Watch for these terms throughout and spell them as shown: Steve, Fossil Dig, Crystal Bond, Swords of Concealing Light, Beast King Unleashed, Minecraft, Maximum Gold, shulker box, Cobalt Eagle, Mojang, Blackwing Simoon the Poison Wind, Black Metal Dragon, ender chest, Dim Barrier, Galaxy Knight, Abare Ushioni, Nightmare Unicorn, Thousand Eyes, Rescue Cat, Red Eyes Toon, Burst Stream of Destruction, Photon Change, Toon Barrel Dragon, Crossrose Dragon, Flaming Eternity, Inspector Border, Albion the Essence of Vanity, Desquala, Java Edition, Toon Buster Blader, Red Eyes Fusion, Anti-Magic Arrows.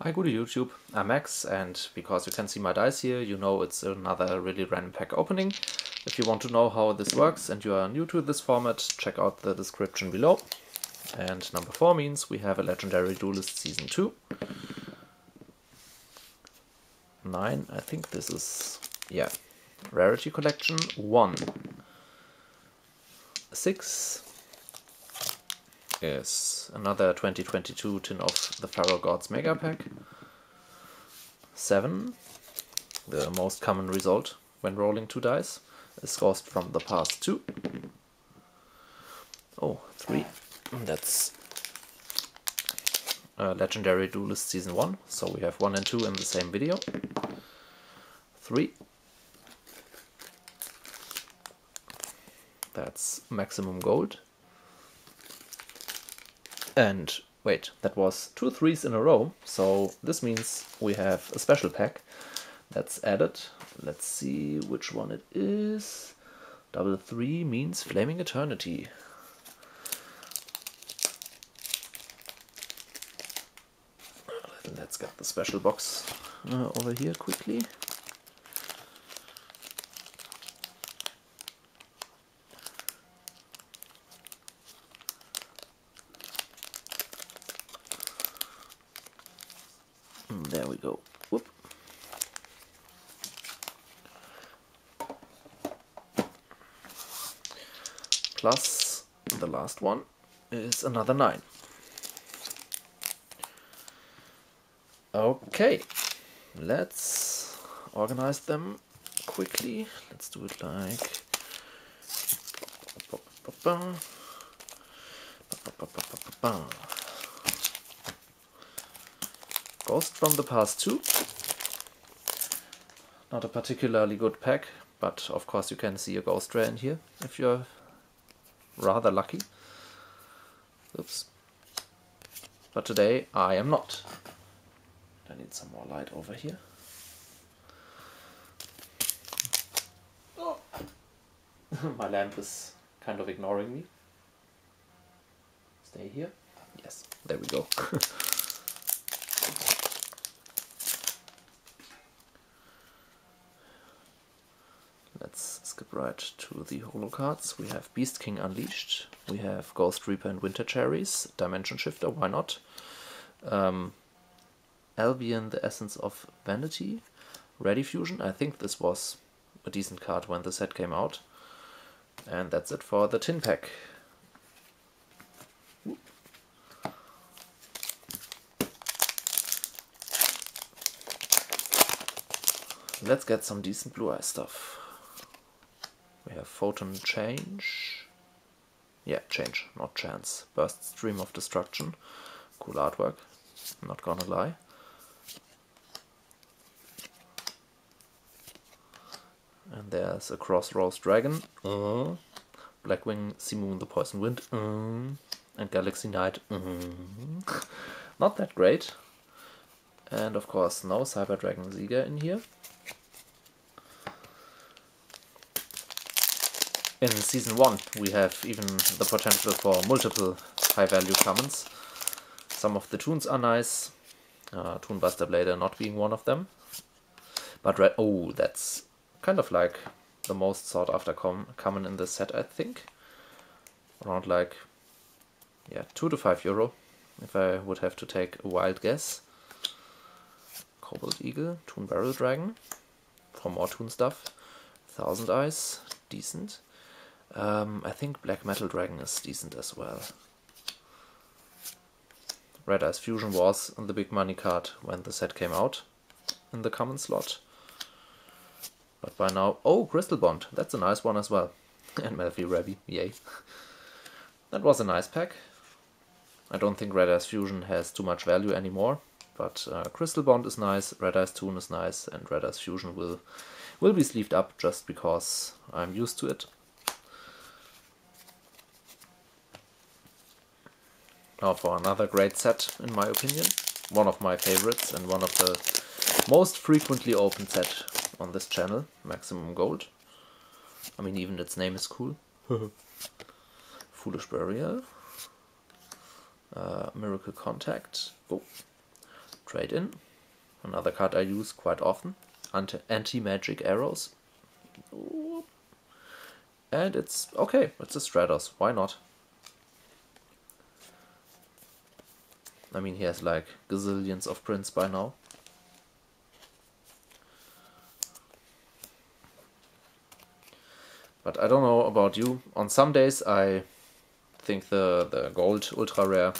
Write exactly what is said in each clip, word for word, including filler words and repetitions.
Hi, good YouTube, I'm Max, and because you can see my dice here, you know it's another really random pack opening. If you want to know how this works and you are new to this format, check out the description below. And number four means we have a Legendary Duelist Season two. nine, I think this is, yeah, Rarity Collection. one. six is another twenty twenty-two Tin of the Pharaoh Gods Mega Pack. seven, the most common result when rolling two dice, is Ghost from the Past two. Oh, three, that's uh, Legendary Duelist Season one, so we have one and two in the same video. three, that's Maximum Gold. And wait, that was two threes in a row, so this means we have a special pack that's added. Let's see which one it is. Double three means Flaming Eternity. Let's get the special box uh, over here quickly. There we go. Whoop. Plus the last one is another nine. Okay, let's organize them quickly. Let's do it like Ghost from the Past two. Not a particularly good pack, but of course you can see a Ghost Rare in here if you're rather lucky. Oops. But today I am not. I need some more light over here. Oh. My lamp is kind of ignoring me. Stay here. Yes, there we go. Let's skip right to the holo cards. We have Beast King Unleashed, we have Ghost Reaper and Winter Cherries, Dimension Shifter, why not? Um, Albion the Essence of Vanity, Ready Fusion, I think this was a decent card when the set came out. And that's it for the tin pack. Whoop. Let's get some decent Blue-Eyes stuff. We have Photon Change. Yeah, change, not chance. Burst Stream of Destruction. Cool artwork, I'm not gonna lie. And there's a Crossrose Dragon. Uh, Blackwing Simoon the Poison Wind. Uh, and Galaxy Knight. Uh, not that great. And of course no Cyber Dragon Sieger in here. In Season one we have even the potential for multiple high value summons. Some of the toons are nice, uh, Toon Buster Blader not being one of them. But red, oh, that's kind of like the most sought after com common in this set, I think. Around like, yeah, two to five euro, if I would have to take a wild guess. Cobalt Eagle, Toon Barrel Dragon, for more toon stuff. Thousand Eyes, decent. Um, I think Black Metal Dragon is decent as well. Red Eyes Fusion was on the big money card when the set came out in the common slot. But by now... Oh, Crystal Bond! That's a nice one as well. And Melfi Rabi, yay. That was a nice pack. I don't think Red Eyes Fusion has too much value anymore, but uh, Crystal Bond is nice, Red Eyes Toon is nice, and Red Eyes Fusion will, will be sleeved up just because I'm used to it. Now for another great set, in my opinion. One of my favorites and one of the most frequently opened set on this channel, Maximum Gold. I mean, even its name is cool. Foolish Burial. Uh, Miracle Contact. Oh. Trade in. Another card I use quite often. Anti-Magic Arrows. And it's okay, it's a Stratos, why not? I mean, he has like gazillions of prints by now. But I don't know about you. On some days I think the, the gold ultra rare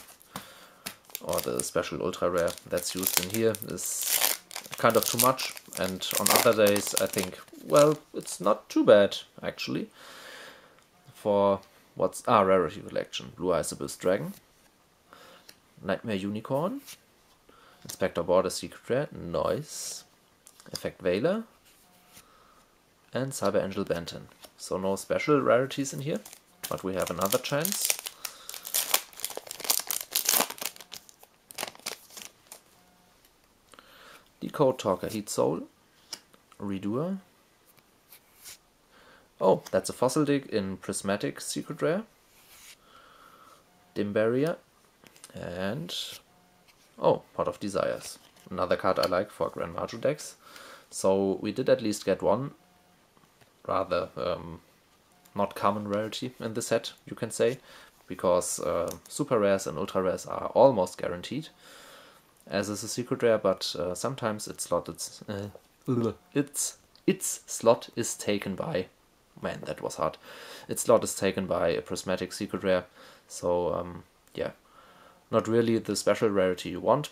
or the special ultra rare that's used in here is kind of too much. And on other days I think, well, it's not too bad actually. For what's our ah, rarity collection. Blue-Eyes Abyss Dragon. Nightmare Unicorn, Inspector Border Secret Rare, Noise, Effect Veiler, and Cyber Angel Benton. So no special rarities in here, but we have another chance. Decode Talker, Heat Soul, Redoer. Oh, that's a Fossil Dig in Prismatic Secret Rare. Dim Barrier. And, oh, Pot of Desires. Another card I like for Grand Marju decks. So we did at least get one rather um, not common rarity in the set, you can say, because uh, super rares and ultra rares are almost guaranteed, as is a secret rare, but uh, sometimes its slot, it's, uh, its, its slot is taken by, man, that was hard. Its slot is taken by a Prismatic Secret Rare, so um, yeah. Not really the special rarity you want,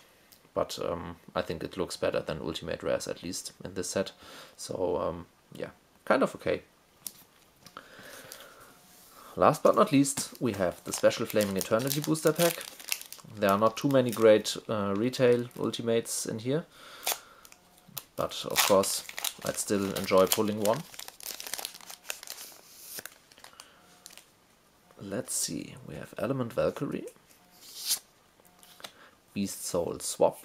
but um, I think it looks better than Ultimate Rares, at least, in this set. So, um, yeah, kind of okay. Last but not least, we have the special Flaming Eternity Booster Pack. There are not too many great uh, retail Ultimates in here, but of course, I'd still enjoy pulling one. Let's see, we have Element Valkyrie. Beast Soul Swap,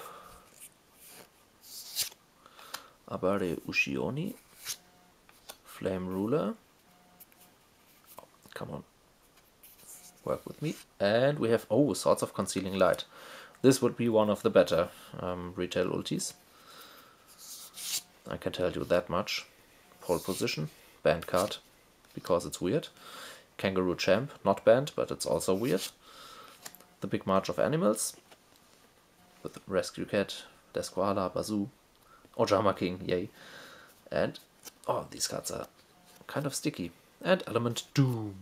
Abare Ushioni, Flame Ruler, oh, come on, work with me, and we have, oh, Swords of Concealing Light. This would be one of the better um, retail ultis, I can tell you that much. Pole Position, banned card, because it's weird. Kangaroo Champ, not banned, but it's also weird. The Big March of Animals, with Rescue Cat, Desquala, Bazoo, Ojama King, yay. And, oh, these cards are kind of sticky. And Element Doom.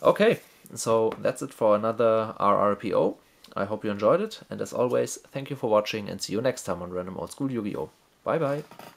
Okay, so that's it for another R R P O. I hope you enjoyed it, and as always, thank you for watching and see you next time on Random Old School Yu-Gi-Oh! Bye bye!